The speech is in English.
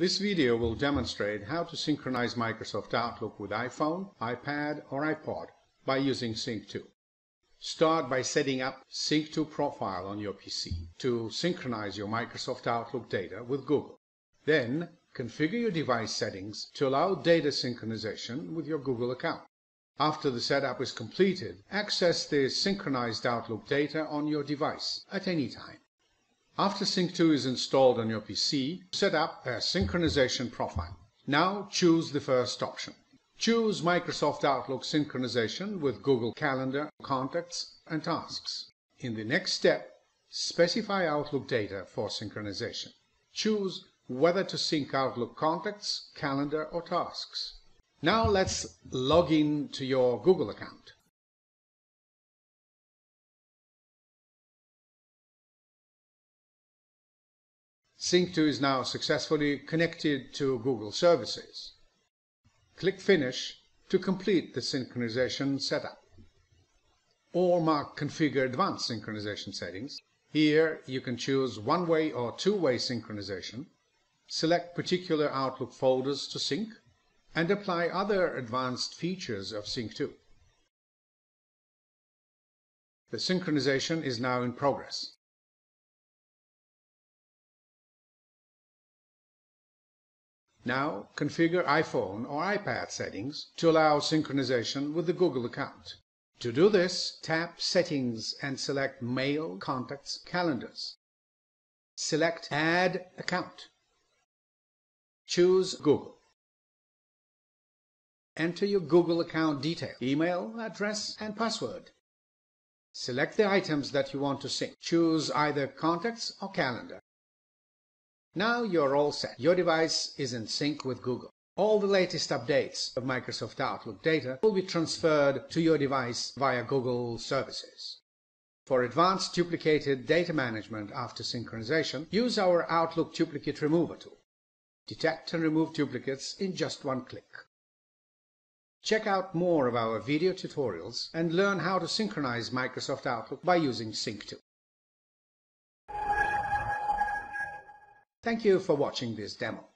This video will demonstrate how to synchronize Microsoft Outlook with iPhone, iPad, or iPod by using Sync2. Start by setting up Sync2 profile on your PC to synchronize your Microsoft Outlook data with Google. Then, configure your device settings to allow data synchronization with your Google account. After the setup is completed, access the synchronized Outlook data on your device at any time. After Sync2 is installed on your PC, set up a synchronization profile. Now choose the first option. Choose Microsoft Outlook synchronization with Google Calendar, Contacts, and Tasks. In the next step, specify Outlook data for synchronization. Choose whether to sync Outlook Contacts, Calendar, or Tasks. Now let's log in to your Google account. Sync2 is now successfully connected to Google services. Click Finish to complete the synchronization setup, or mark Configure Advanced Synchronization Settings. Here you can choose one-way or two-way synchronization, select particular Outlook folders to sync, and apply other advanced features of Sync2. The synchronization is now in progress. Now configure iPhone or iPad settings to allow synchronization with the Google account. To do this, tap Settings and select Mail, Contacts, Calendars. Select Add Account. Choose Google. Enter your Google account detail, email, address, and password. Select the items that you want to sync. Choose either Contacts or Calendar. Now you're all set. Your device is in sync with Google. All the latest updates of Microsoft Outlook data will be transferred to your device via Google services. For advanced duplicated data management after synchronization, use our Outlook Duplicate Remover tool. Detect and remove duplicates in just one click. Check out more of our video tutorials and learn how to synchronize Microsoft Outlook by using Sync2. Thank you for watching this demo.